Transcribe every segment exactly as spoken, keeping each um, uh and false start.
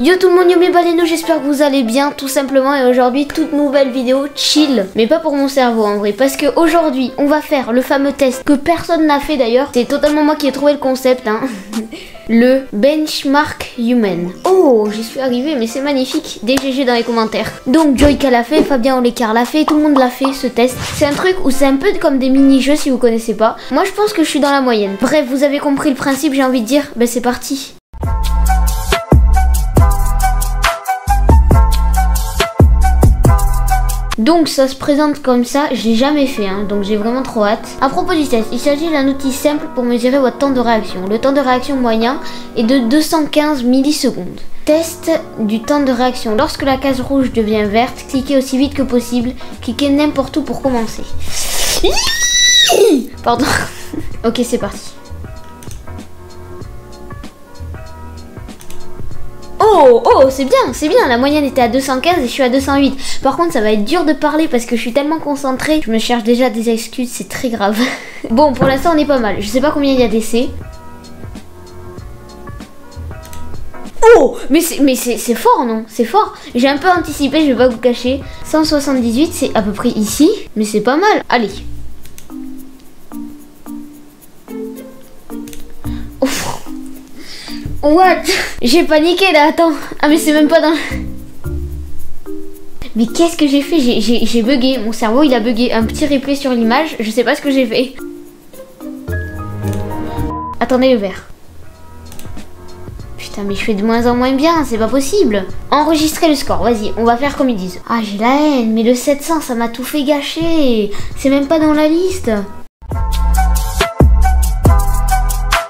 Yo tout le monde, yo mes baleineaux, j'espère que vous allez bien tout simplement. Et aujourd'hui toute nouvelle vidéo chill, mais pas pour mon cerveau en vrai, parce que aujourd'hui on va faire le fameux test que personne n'a fait d'ailleurs. C'est totalement moi qui ai trouvé le concept hein. Le benchmark human. Oh, j'y suis arrivée, mais c'est magnifique. Des G G dans les commentaires. Donc Joyka l'a fait, Fabien Olicard l'a fait, tout le monde l'a fait ce test. C'est un truc où c'est un peu comme des mini-jeux si vous connaissez pas. Moi je pense que je suis dans la moyenne. Bref, vous avez compris le principe, j'ai envie de dire, ben c'est parti. Donc ça se présente comme ça, je l'ai jamais fait, hein, donc j'ai vraiment trop hâte. À propos du test, il s'agit d'un outil simple pour mesurer votre temps de réaction. Le temps de réaction moyen est de deux cent quinze millisecondes. Test du temps de réaction. Lorsque la case rouge devient verte, cliquez aussi vite que possible. Cliquez n'importe où pour commencer. Pardon. Ok, c'est parti. Oh, oh, c'est bien, c'est bien, la moyenne était à deux cent quinze et je suis à deux cent huit. Par contre, ça va être dur de parler parce que je suis tellement concentrée. Je me cherche déjà des excuses, c'est très grave. Bon, pour l'instant, on est pas mal. Je sais pas combien il y a d'essais. Oh, mais c'est fort, non? C'est fort. J'ai un peu anticipé, je vais pas vous cacher. cent soixante-dix-huit, c'est à peu près ici, mais c'est pas mal. Allez. Oh, what? J'ai paniqué là, attends. Ah mais c'est même pas dans... Mais qu'est-ce que j'ai fait? J'ai bugué, mon cerveau il a bugué. Un petit replay sur l'image, je sais pas ce que j'ai fait. Attendez le verre. Putain mais je fais de moins en moins bien, c'est pas possible. Enregistrer le score, vas-y, on va faire comme ils disent. Ah j'ai la haine, mais le sept cents ça m'a tout fait gâcher. C'est même pas dans la liste.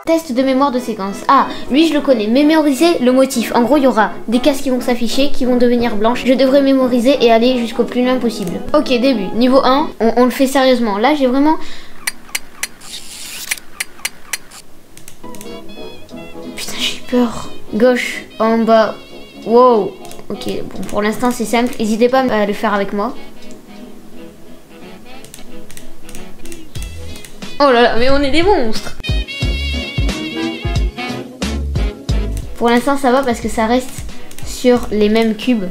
Test de mémoire de séquence. Ah, lui je le connais. Mémoriser le motif. En gros, il y aura des cases qui vont s'afficher, qui vont devenir blanches. Je devrais mémoriser et aller jusqu'au plus loin possible. Ok, début. Niveau un, on, on le fait sérieusement. Là, j'ai vraiment... Putain, j'ai peur. Gauche, en bas. Wow. Ok, bon, pour l'instant, c'est simple. N'hésitez pas à le faire avec moi. Oh là là, mais on est des monstres. Pour l'instant ça va parce que ça reste sur les mêmes cubes.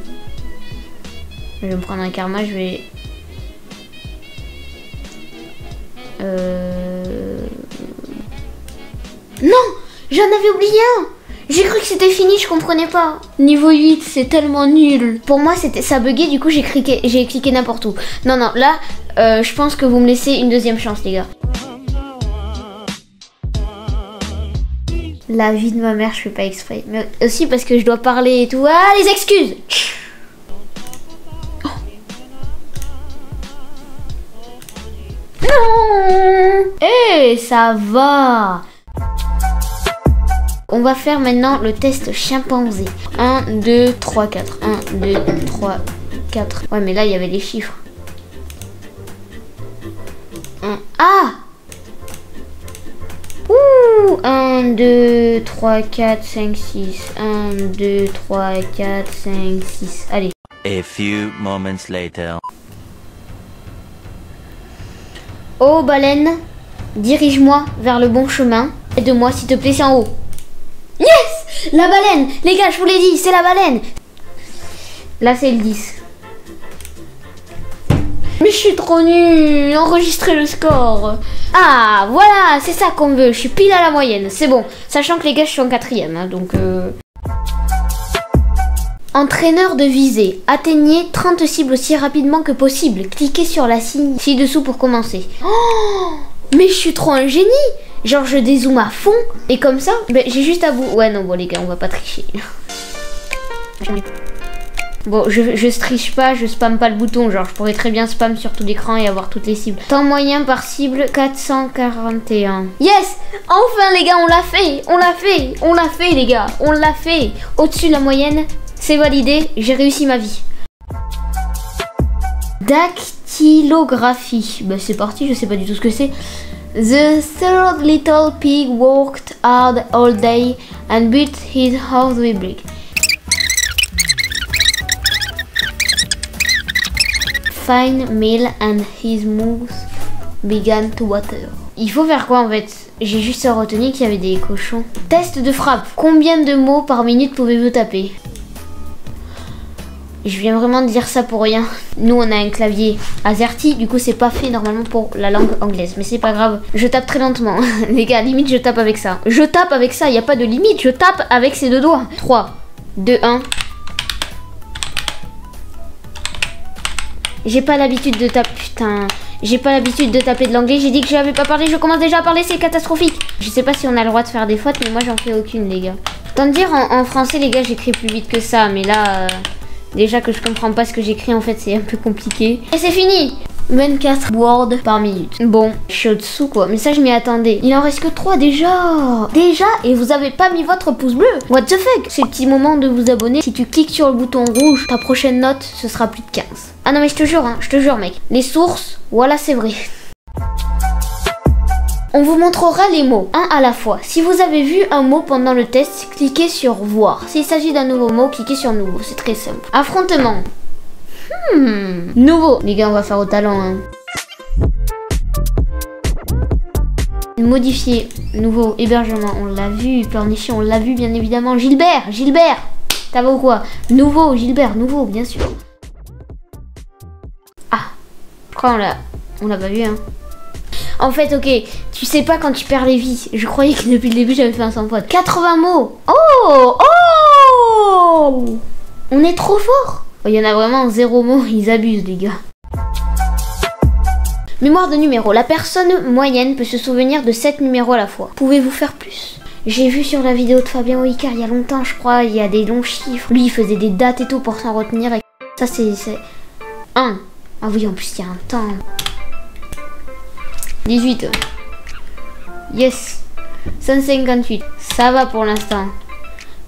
Je vais me prendre un karma, je vais... Euh... Non, j'en avais oublié un. J'ai cru que c'était fini, je comprenais pas. Niveau huit, c'est tellement nul. Pour moi, c'était ça buguait, du coup j'ai cliqué, j'ai cliqué n'importe où. Non, non, là, euh, je pense que vous me laissez une deuxième chance les gars. La vie de ma mère, je fais pas exprès. Mais aussi parce que je dois parler et tout. Ah, les excuses! Oh. Non! Eh, ça va! On va faire maintenant le test chimpanzé. un, deux, trois, quatre. un, deux, trois, quatre. Ouais, mais là, il y avait les chiffres. un. Ah! Ouh! un, deux, trois, quatre, cinq, six. un, deux, trois, quatre, cinq, six. Allez. A few moments later. Oh baleine, dirige-moi vers le bon chemin. Aide-moi s'il te plaît, c'est en haut. Yes! La baleine! Les gars, je vous l'ai dit, c'est la baleine! Là, c'est le dix. Mais je suis trop nulle, enregistrer le score. Ah, voilà, c'est ça qu'on veut, je suis pile à la moyenne, c'est bon. Sachant que les gars, je suis en quatrième, hein, donc... Euh... Entraîneur de visée, atteignez trente cibles aussi rapidement que possible. Cliquez sur la signe ci-dessous pour commencer. Oh, mais je suis trop un génie. Genre, je dézoome à fond, et comme ça, bah, j'ai juste à vous... Ouais, non, bon, les gars, on va pas tricher. Bon, je, je triche pas, je spamme pas le bouton, genre je pourrais très bien spam sur tout l'écran et avoir toutes les cibles. Temps moyen par cible, quatre cent quarante et un. Yes! Enfin les gars, on l'a fait, on l'a fait, on l'a fait les gars, on l'a fait. Au-dessus de la moyenne, c'est validé, j'ai réussi ma vie. Dactylographie. Bah c'est parti, je sais pas du tout ce que c'est. The third little pig worked hard all day and built his house with brick. Fine meal and his moose began to water. Il faut faire quoi en fait? J'ai juste retenu qu'il y avait des cochons. Test de frappe. Combien de mots par minute pouvez-vous taper? Je viens vraiment de dire ça pour rien. Nous, on a un clavier AZERTY, du coup, c'est pas fait normalement pour la langue anglaise. Mais c'est pas grave. Je tape très lentement. Les gars, limite, je tape avec ça. Je tape avec ça, il n'y a pas de limite. Je tape avec ces deux doigts. trois, deux, un. J'ai pas l'habitude de taper... Putain... J'ai pas l'habitude de taper de l'anglais. J'ai dit que je n'avais pas parlé. Je commence déjà à parler. C'est catastrophique. Je sais pas si on a le droit de faire des fautes, mais moi, j'en fais aucune, les gars. Tant de dire, en, en français, les gars, j'écris plus vite que ça. Mais là... Euh... Déjà que je comprends pas ce que j'écris en fait, c'est un peu compliqué. Et c'est fini! vingt-quatre words par minute. Bon, je suis au-dessous quoi, mais ça je m'y attendais. Il en reste que trois déjà. Déjà, et vous avez pas mis votre pouce bleu. What the fuck? C'est le petit moment de vous abonner. Si tu cliques sur le bouton rouge, ta prochaine note, ce sera plus de quinze. Ah non mais je te jure, hein, je te jure mec. Les sources, voilà c'est vrai. On vous montrera les mots, un à la fois. Si vous avez vu un mot pendant le test, cliquez sur voir. S'il s'agit d'un nouveau mot, cliquez sur nouveau, c'est très simple. Affrontement. Hmm. Nouveau. Les gars, on va faire au talent. Hein. Modifier. Nouveau. Hébergement, on l'a vu. Pleurnicher, on l'a vu bien évidemment. Gilbert, Gilbert. Ça va ou quoi? Nouveau, Gilbert, nouveau, bien sûr. Ah. Je crois qu'on l'a... On l'a pas vu, hein. En fait, ok, tu sais pas quand tu perds les vies. Je croyais que depuis le début, j'avais fait un sans faute. quatre-vingts mots. Oh, oh, on est trop fort. Il y en a vraiment zéro mot. Ils abusent, les gars. Mémoire de numéros. La personne moyenne peut se souvenir de sept numéros à la fois. Pouvez-vous faire plus? J'ai vu sur la vidéo de Fabien Olicard il y a longtemps, je crois. Il y a des longs chiffres. Lui, il faisait des dates et tout pour s'en retenir. Et... Ça, c'est... un. Ah oui, en plus, il y a un temps. dix-huit. Yes. cent cinquante-huit. Ça va pour l'instant.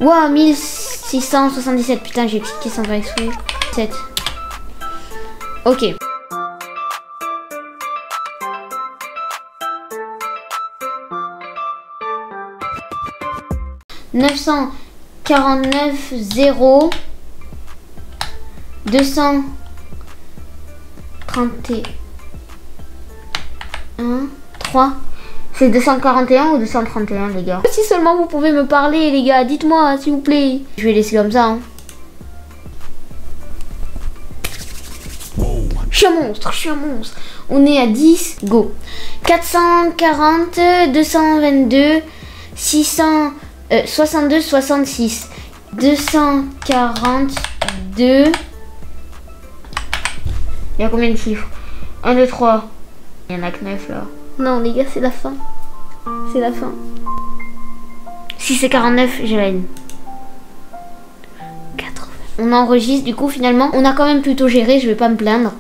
Waouh, mille six cent soixante-dix-sept. Putain, j'ai cliqué sans faire exprès. sept. Ok. neuf cent quarante-neuf zéro. deux cent trente et un. un, trois. C'est deux cent quarante et un ou deux cent trente et un, les gars? Si seulement vous pouvez me parler, les gars. Dites-moi, s'il vous plaît. Je vais laisser comme ça. Hein. Je suis un monstre, je suis un monstre. On est à dix. Go. quatre cent quarante, deux cent vingt-deux, six cent soixante-deux, soixante-six. deux cent quarante-deux. Il y a combien de chiffres? un, deux, trois. Il y en a que neuf là. Non les gars, c'est la fin. C'est la fin. Si c'est quarante-neuf, j'ai la haine. quatre-vingts. On enregistre, du coup finalement, on a quand même plutôt géré, je vais pas me plaindre.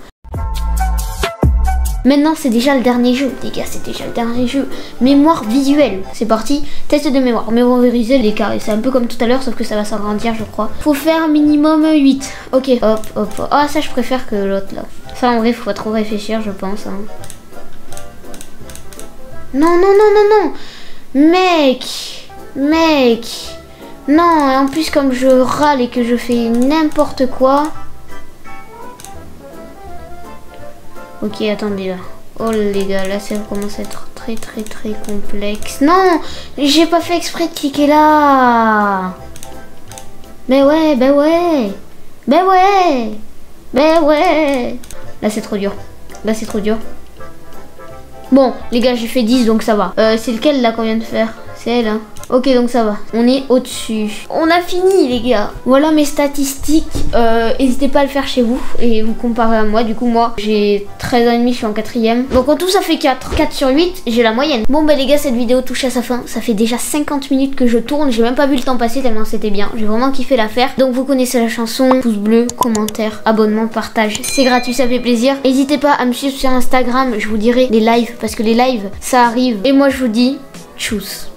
Maintenant c'est déjà le dernier jeu, les gars, c'est déjà le dernier jeu. Mémoire visuelle. C'est parti, test de mémoire. Mémoriser les carrés, c'est un peu comme tout à l'heure, sauf que ça va s'agrandir je crois. Faut faire minimum huit. Ok, hop, hop, hop. Ah ça je préfère que l'autre là. Ça en vrai, faut pas trop réfléchir je pense. Hein. Non, non, non, non, non. Mec. Mec. Non, et en plus, comme je râle et que je fais n'importe quoi. Ok, attendez là. Oh les gars, là, ça commence à être très, très, très complexe. Non, j'ai pas fait exprès de cliquer là. Mais ouais, ben ouais. Ben ouais. Ben ouais. Là, c'est trop dur. Là, c'est trop dur. Bon, les gars, j'ai fait dix, donc ça va. Euh, c'est lequel, là, qu'on vient de faire? C'est elle, hein. Ok, donc ça va. On est au-dessus. On a fini, les gars. Voilà mes statistiques. Euh, n'hésitez pas à le faire chez vous et vous comparer à moi. Du coup, moi, j'ai treize ans et demi, je suis en quatrième. Donc, en tout, ça fait quatre. quatre sur huit, j'ai la moyenne. Bon, bah, les gars, cette vidéo touche à sa fin. Ça fait déjà cinquante minutes que je tourne. J'ai même pas vu le temps passer tellement c'était bien. J'ai vraiment kiffé l'affaire. Donc, vous connaissez la chanson. Pouce bleu, commentaire, abonnement, partage. C'est gratuit, ça fait plaisir. N'hésitez pas à me suivre sur Instagram. Je vous dirai les lives parce que les lives, ça arrive. Et moi, je vous dis, tchuss.